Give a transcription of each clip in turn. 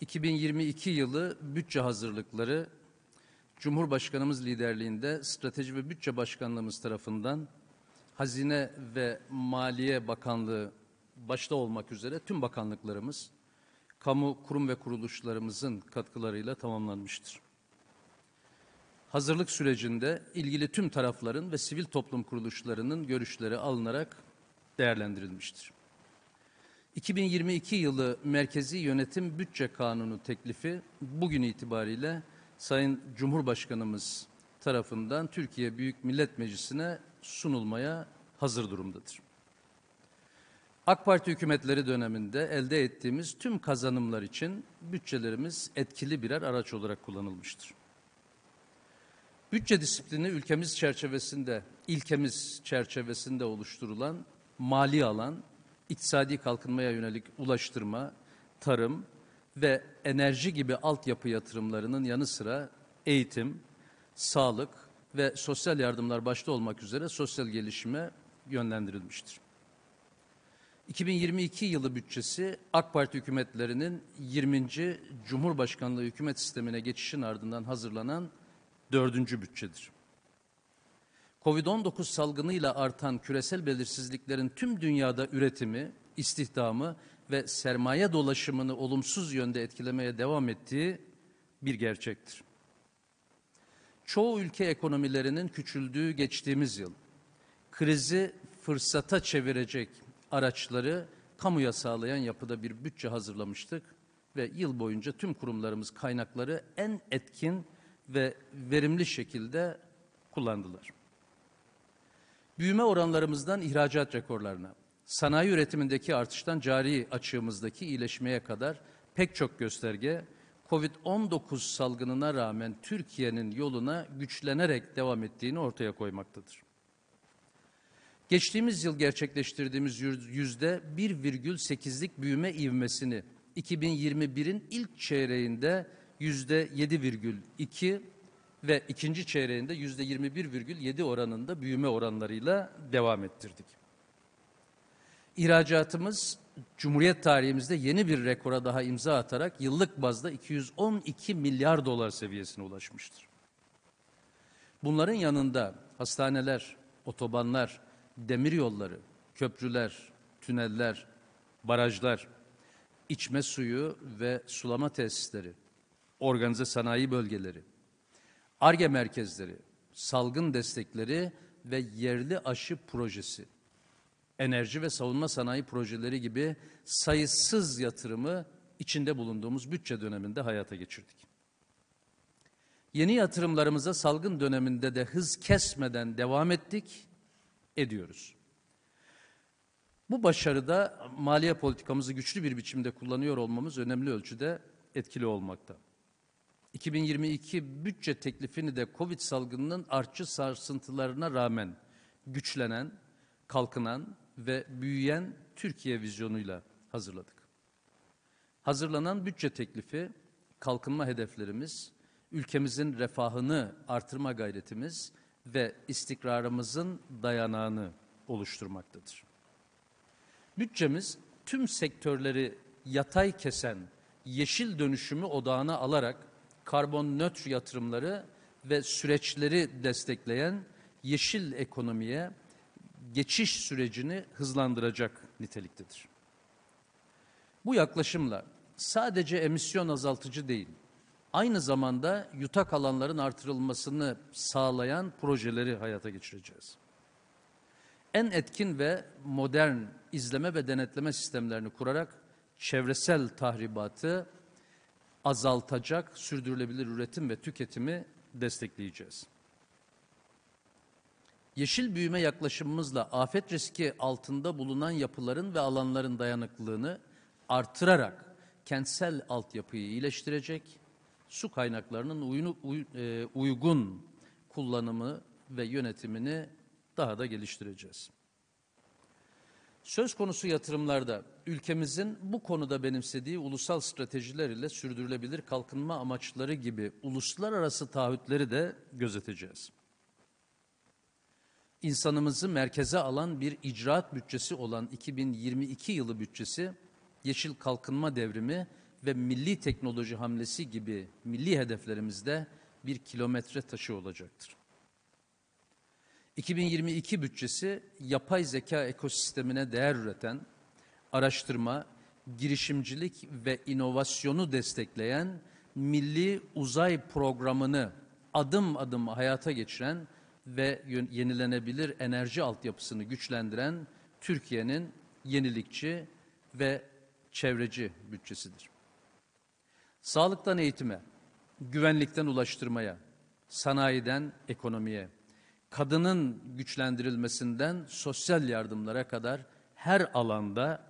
2022 yılı bütçe hazırlıkları Cumhurbaşkanımız liderliğinde Strateji ve Bütçe Başkanlığımız tarafından Hazine ve Maliye Bakanlığı başta olmak üzere tüm bakanlıklarımız, kamu kurum ve kuruluşlarımızın katkılarıyla tamamlanmıştır. Hazırlık sürecinde ilgili tüm tarafların ve sivil toplum kuruluşlarının görüşleri alınarak değerlendirilmiştir. 2022 yılı Merkezi Yönetim Bütçe Kanunu teklifi bugün itibariyle Sayın Cumhurbaşkanımız tarafından Türkiye Büyük Millet Meclisi'ne sunulmaya hazır durumdadır. AK Parti hükümetleri döneminde elde ettiğimiz tüm kazanımlar için bütçelerimiz etkili birer araç olarak kullanılmıştır. Bütçe disiplini ilkemiz çerçevesinde oluşturulan mali alan, iktisadi kalkınmaya yönelik ulaştırma, tarım ve enerji gibi altyapı yatırımlarının yanı sıra eğitim, sağlık ve sosyal yardımlar başta olmak üzere sosyal gelişime yönlendirilmiştir. 2022 yılı bütçesi AK Parti hükümetlerinin 20. Cumhurbaşkanlığı hükümet sistemine geçişin ardından hazırlanan 4. bütçedir. Covid-19 salgınıyla artan küresel belirsizliklerin tüm dünyada üretimi, istihdamı ve sermaye dolaşımını olumsuz yönde etkilemeye devam ettiği bir gerçektir. Çoğu ülke ekonomilerinin küçüldüğü geçtiğimiz yıl, krizi fırsata çevirecek araçları kamuya sağlayan yapıda bir bütçe hazırlamıştık ve yıl boyunca tüm kurumlarımız kaynakları en etkin ve verimli şekilde kullandılar. Büyüme oranlarımızdan ihracat rekorlarına, sanayi üretimindeki artıştan cari açığımızdaki iyileşmeye kadar pek çok gösterge, Covid-19 salgınına rağmen Türkiye'nin yoluna güçlenerek devam ettiğini ortaya koymaktadır. Geçtiğimiz yıl gerçekleştirdiğimiz %1,8'lik büyüme ivmesini 2021'in ilk çeyreğinde %7,2 ve ikinci çeyreğinde %21,7 oranında büyüme oranlarıyla devam ettirdik. İhracatımız Cumhuriyet tarihimizde yeni bir rekora daha imza atarak yıllık bazda 212 milyar dolar seviyesine ulaşmıştır. Bunların yanında hastaneler, otobanlar, demiryolları, köprüler, tüneller, barajlar, içme suyu ve sulama tesisleri, organize sanayi bölgeleri, Ar-Ge merkezleri, salgın destekleri ve yerli aşı projesi, enerji ve savunma sanayi projeleri gibi sayısız yatırımı içinde bulunduğumuz bütçe döneminde hayata geçirdik. Yeni yatırımlarımıza salgın döneminde de hız kesmeden devam ettik, ediyoruz. Bu başarıda maliye politikamızı güçlü bir biçimde kullanıyor olmamız önemli ölçüde etkili olmakta. 2022 bütçe teklifini de Covid salgınının artçı sarsıntılarına rağmen güçlenen, kalkınan ve büyüyen Türkiye vizyonuyla hazırladık. Hazırlanan bütçe teklifi, kalkınma hedeflerimiz, ülkemizin refahını artırma gayretimiz ve istikrarımızın dayanağını oluşturmaktadır. Bütçemiz tüm sektörleri yatay kesen yeşil dönüşümü odağına alarak karbon nötr yatırımları ve süreçleri destekleyen yeşil ekonomiye geçiş sürecini hızlandıracak niteliktedir. Bu yaklaşımla sadece emisyon azaltıcı değil, aynı zamanda yutak alanların artırılmasını sağlayan projeleri hayata geçireceğiz. En etkin ve modern izleme ve denetleme sistemlerini kurarak çevresel tahribatı azaltacak sürdürülebilir üretim ve tüketimi destekleyeceğiz. Yeşil büyüme yaklaşımımızla afet riski altında bulunan yapıların ve alanların dayanıklılığını artırarak kentsel altyapıyı iyileştirecek, su kaynaklarının uygun kullanımı ve yönetimini daha da geliştireceğiz. Söz konusu yatırımlarda ülkemizin bu konuda benimsediği ulusal stratejiler ile sürdürülebilir kalkınma amaçları gibi uluslararası taahhütleri de gözeteceğiz. İnsanımızı merkeze alan bir icraat bütçesi olan 2022 yılı bütçesi, yeşil kalkınma devrimi ve milli teknoloji hamlesi gibi milli hedeflerimizde bir kilometre taşı olacaktır. 2022 bütçesi yapay zeka ekosistemine değer üreten, araştırma, girişimcilik ve inovasyonu destekleyen milli uzay programını adım adım hayata geçiren ve yenilenebilir enerji altyapısını güçlendiren Türkiye'nin yenilikçi ve çevreci bütçesidir. Sağlıktan eğitime, güvenlikten ulaştırmaya, sanayiden ekonomiye, kadının güçlendirilmesinden sosyal yardımlara kadar her alanda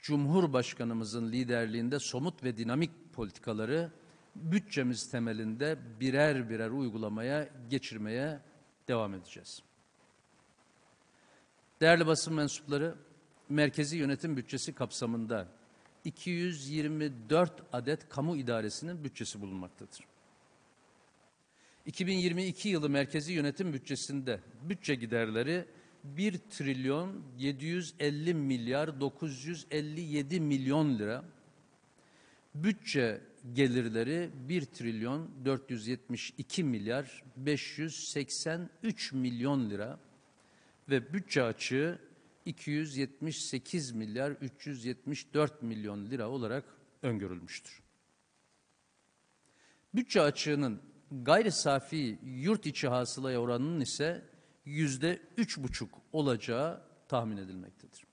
Cumhurbaşkanımızın liderliğinde somut ve dinamik politikaları bütçemiz temelinde birer birer uygulamaya, geçirmeye devam edeceğiz. Değerli basın mensupları, merkezi yönetim bütçesi kapsamında 224 adet kamu idaresinin bütçesi bulunmaktadır. 2022 yılı merkezi yönetim bütçesinde bütçe giderleri 1.750.957.000.000 lira, bütçe gelirleri 1.472.583.000.000 lira ve bütçe açığı 278.374.000.000 lira olarak öngörülmüştür. Bütçe açığının gayri safi yurt içi hasılaya oranının ise %3,5 olacağı tahmin edilmektedir.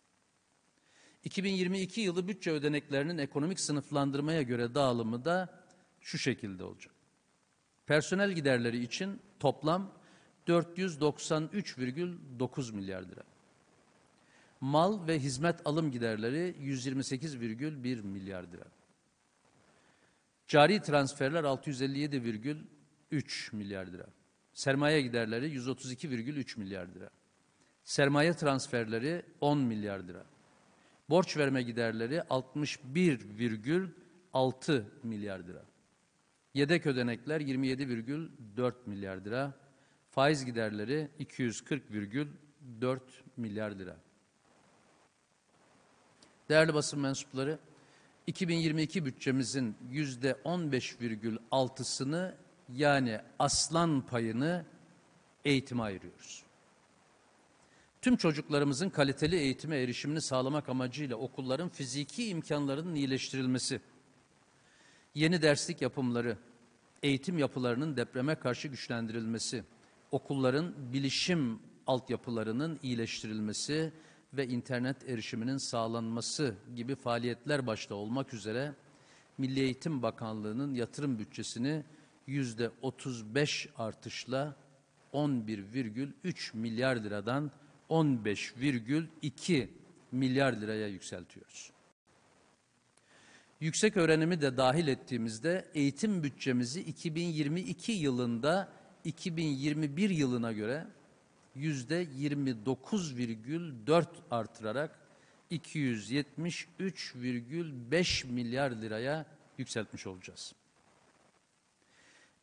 2022 yılı bütçe ödeneklerinin ekonomik sınıflandırmaya göre dağılımı da şu şekilde olacak. Personel giderleri için toplam 493,9 milyar lira. Mal ve hizmet alım giderleri 128,1 milyar lira. Cari transferler 657,3 milyar lira. Sermaye giderleri 132,3 milyar lira. Sermaye transferleri 10 milyar lira. Borç verme giderleri 61,6 milyar lira. Yedek ödenekler 27,4 milyar lira. Faiz giderleri 240,4 milyar lira. Değerli basın mensupları, 2022 bütçemizin %15,6'sını yani aslan payını eğitime ayırıyoruz. Tüm çocuklarımızın kaliteli eğitime erişimini sağlamak amacıyla okulların fiziki imkanlarının iyileştirilmesi, yeni derslik yapımları, eğitim yapılarının depreme karşı güçlendirilmesi, okulların bilişim altyapılarının iyileştirilmesi ve internet erişiminin sağlanması gibi faaliyetler başta olmak üzere Milli Eğitim Bakanlığı'nın yatırım bütçesini %35 artışla 11,3 milyar liradan 15,2 milyar liraya yükseltiyoruz. Yüksek öğrenimi de dahil ettiğimizde eğitim bütçemizi 2022 yılında 2021 yılına göre %29,4 artırarak 273,5 milyar liraya yükseltmiş olacağız.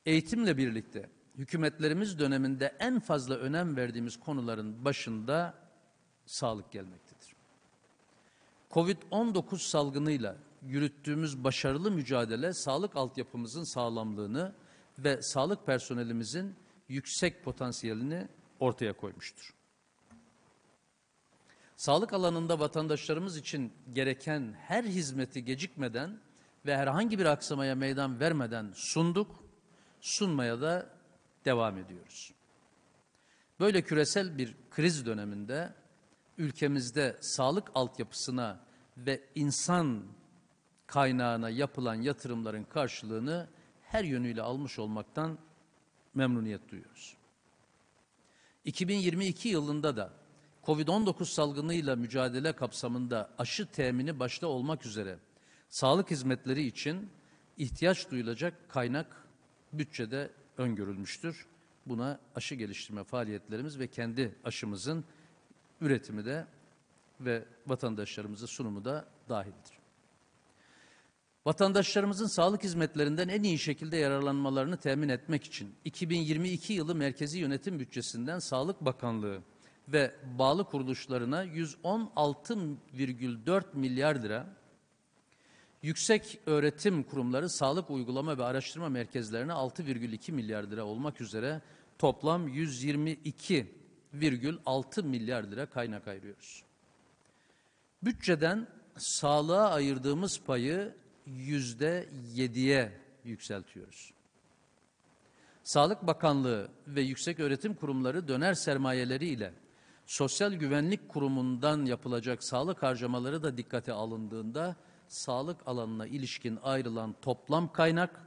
Eğitimle birlikte hükümetlerimiz döneminde en fazla önem verdiğimiz konuların başında sağlık gelmektedir. Covid-19 salgınıyla yürüttüğümüz başarılı mücadele sağlık altyapımızın sağlamlığını ve sağlık personelimizin yüksek potansiyelini ortaya koymuştur. Sağlık alanında vatandaşlarımız için gereken her hizmeti gecikmeden ve herhangi bir aksamaya meydan vermeden sunduk, sunmaya da devam ediyoruz. Böyle küresel bir kriz döneminde ülkemizde sağlık altyapısına ve insan kaynağına yapılan yatırımların karşılığını her yönüyle almış olmaktan memnuniyet duyuyoruz. 2022 yılında da Covid-19 salgınıyla mücadele kapsamında aşı temini başta olmak üzere sağlık hizmetleri için ihtiyaç duyulacak kaynak bütçede öngörülmüştür. Buna aşı geliştirme faaliyetlerimiz ve kendi aşımızın üretimi de ve vatandaşlarımıza sunumu da dahildir. Vatandaşlarımızın sağlık hizmetlerinden en iyi şekilde yararlanmalarını temin etmek için 2022 yılı merkezi yönetim bütçesinden Sağlık Bakanlığı ve bağlı kuruluşlarına 116,4 milyar lira, Yüksek öğretim kurumları, sağlık uygulama ve araştırma merkezlerine 6,2 milyar lira olmak üzere toplam 122,6 milyar lira kaynak ayırıyoruz. Bütçeden sağlığa ayırdığımız payı %7'ye yükseltiyoruz. Sağlık Bakanlığı ve Yükseköğretim Kurumları döner sermayeleriyle Sosyal Güvenlik Kurumu'ndan yapılacak sağlık harcamaları da dikkate alındığında sağlık alanına ilişkin ayrılan toplam kaynak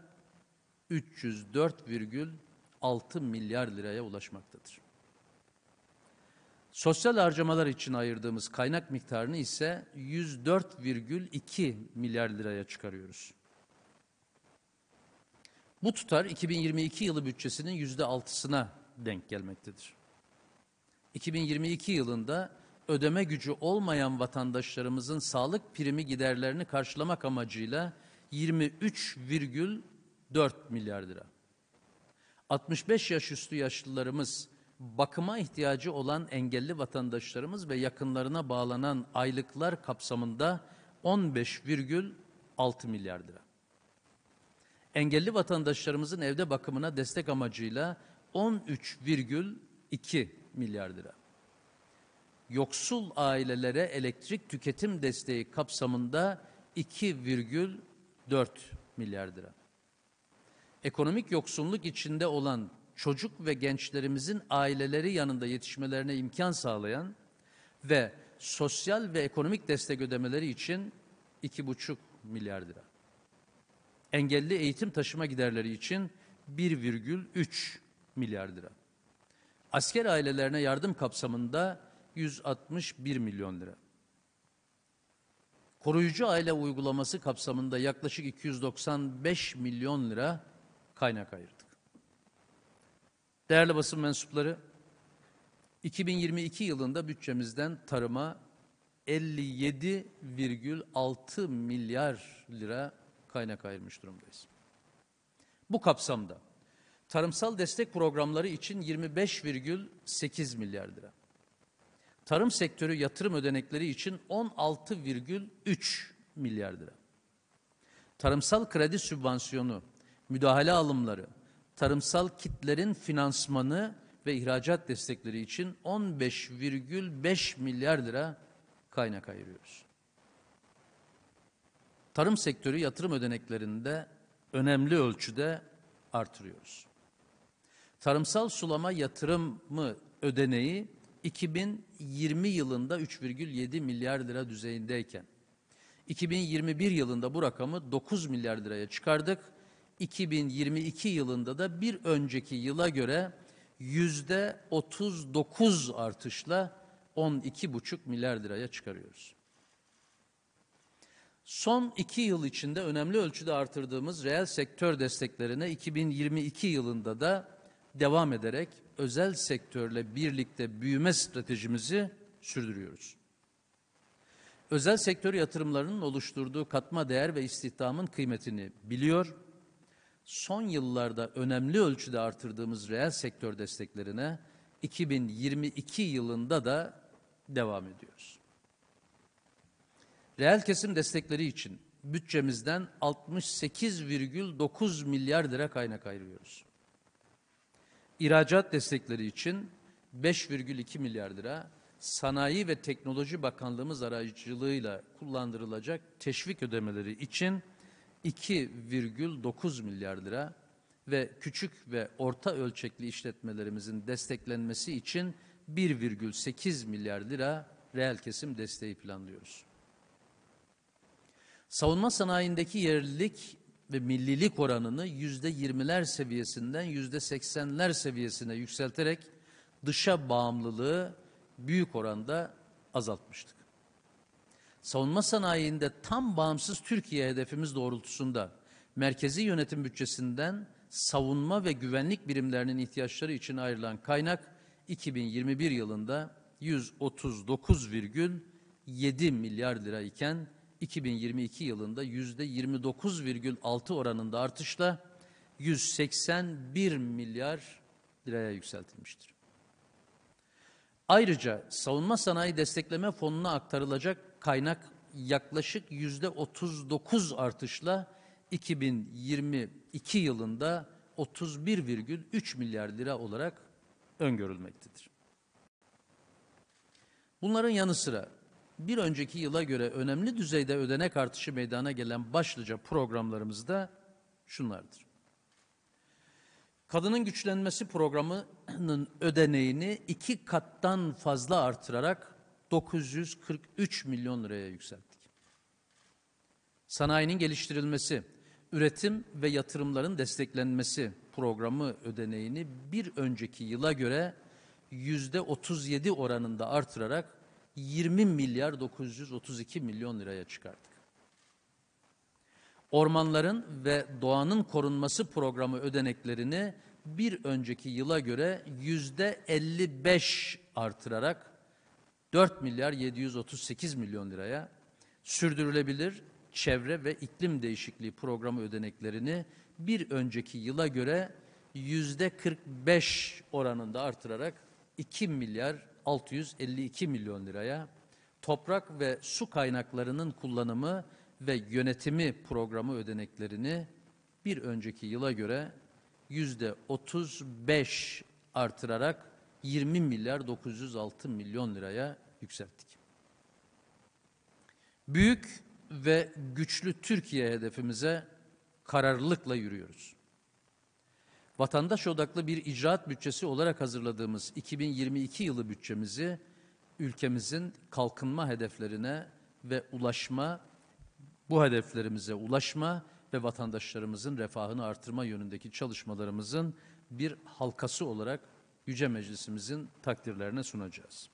304,6 milyar liraya ulaşmaktadır. Sosyal harcamalar için ayırdığımız kaynak miktarını ise 104,2 milyar liraya çıkarıyoruz. Bu tutar 2022 yılı bütçesinin %6'sına denk gelmektedir. 2022 yılında ödeme gücü olmayan vatandaşlarımızın sağlık primi giderlerini karşılamak amacıyla 23,4 milyar lira. 65 yaş üstü yaşlılarımız, bakıma ihtiyacı olan engelli vatandaşlarımız ve yakınlarına bağlanan aylıklar kapsamında 15,6 milyar lira. Engelli vatandaşlarımızın evde bakımına destek amacıyla 13,2 milyar lira. Yoksul ailelere elektrik tüketim desteği kapsamında 2,4 milyar lira. Ekonomik yoksulluk içinde olan çocuk ve gençlerimizin aileleri yanında yetişmelerine imkan sağlayan ve sosyal ve ekonomik destek ödemeleri için 2,5 milyar lira. Engelli eğitim taşıma giderleri için 1,3 milyar lira. Asker ailelerine yardım kapsamında 161 milyon lira. Koruyucu aile uygulaması kapsamında yaklaşık 295 milyon lira kaynak ayırdık. Değerli basın mensupları, 2022 yılında bütçemizden tarıma 57,6 milyar lira kaynak ayırmış durumdayız. Bu kapsamda tarımsal destek programları için 25,8 milyar lira, tarım sektörü yatırım ödenekleri için 16,3 milyar lira, tarımsal kredi sübvansiyonu, müdahale alımları, tarımsal kitlerin finansmanı ve ihracat destekleri için 15,5 milyar lira kaynak ayırıyoruz. Tarım sektörü yatırım ödeneklerini de önemli ölçüde artırıyoruz. Tarımsal sulama yatırımı ödeneği 2020 yılında 3,7 milyar lira düzeyindeyken, 2021 yılında bu rakamı 9 milyar liraya çıkardık. 2022 yılında da bir önceki yıla göre %39 artışla 12,5 milyar liraya çıkarıyoruz. Son 2 yıl içinde önemli ölçüde artırdığımız reel sektör desteklerine 2022 yılında da devam ederek özel sektörle birlikte büyüme stratejimizi sürdürüyoruz. Özel sektör yatırımlarının oluşturduğu katma değer ve istihdamın kıymetini biliyor, son yıllarda önemli ölçüde artırdığımız reel sektör desteklerine 2022 yılında da devam ediyoruz. Reel kesim destekleri için bütçemizden 68,9 milyar lira kaynak ayırıyoruz. İhracat destekleri için 5,2 milyar lira, Sanayi ve Teknoloji Bakanlığımız aracılığıyla kullandırılacak teşvik ödemeleri için 2,9 milyar lira ve küçük ve orta ölçekli işletmelerimizin desteklenmesi için 1,8 milyar lira reel kesim desteği planlıyoruz. Savunma sanayindeki yerlilik ve millilik oranını %20'ler seviyesinden %80'ler seviyesine yükselterek dışa bağımlılığı büyük oranda azaltmıştık. Savunma sanayinde tam bağımsız Türkiye hedefimiz doğrultusunda merkezi yönetim bütçesinden savunma ve güvenlik birimlerinin ihtiyaçları için ayrılan kaynak 2021 yılında 139,7 milyar lira iken 2022 yılında %29,6 oranında artışla 181 milyar liraya yükseltilmiştir. Ayrıca savunma sanayi destekleme fonuna aktarılacak kaynak yaklaşık %39 artışla 2022 yılında 31,3 milyar lira olarak öngörülmektedir. Bunların yanı sıra bir önceki yıla göre önemli düzeyde ödenek artışı meydana gelen başlıca programlarımız da şunlardır. Kadının güçlenmesi programının ödeneğini 2 kattan fazla artırarak 943 milyon liraya yükselttik. Sanayinin geliştirilmesi, üretim ve yatırımların desteklenmesi programı ödeneğini bir önceki yıla göre %37 oranında artırarak 20 milyar 932 milyon liraya çıkarttık. Ormanların ve doğanın korunması programı ödeneklerini bir önceki yıla göre %55 artırarak 4 milyar 738 milyon liraya, sürdürülebilir çevre ve iklim değişikliği programı ödeneklerini bir önceki yıla göre %45 oranında artırarak 2 milyar 652 milyon liraya, toprak ve su kaynaklarının kullanımı ve yönetimi programı ödeneklerini bir önceki yıla göre %35 artırarak 20 milyar 906 milyon liraya yükselttik. Büyük ve güçlü Türkiye hedefimize kararlılıkla yürüyoruz. Vatandaş odaklı bir icraat bütçesi olarak hazırladığımız 2022 yılı bütçemizi ülkemizin kalkınma hedeflerine ve bu hedeflerimize ulaşma ve vatandaşlarımızın refahını artırma yönündeki çalışmalarımızın bir halkası olarak Yüce Meclisimizin takdirlerine sunacağız.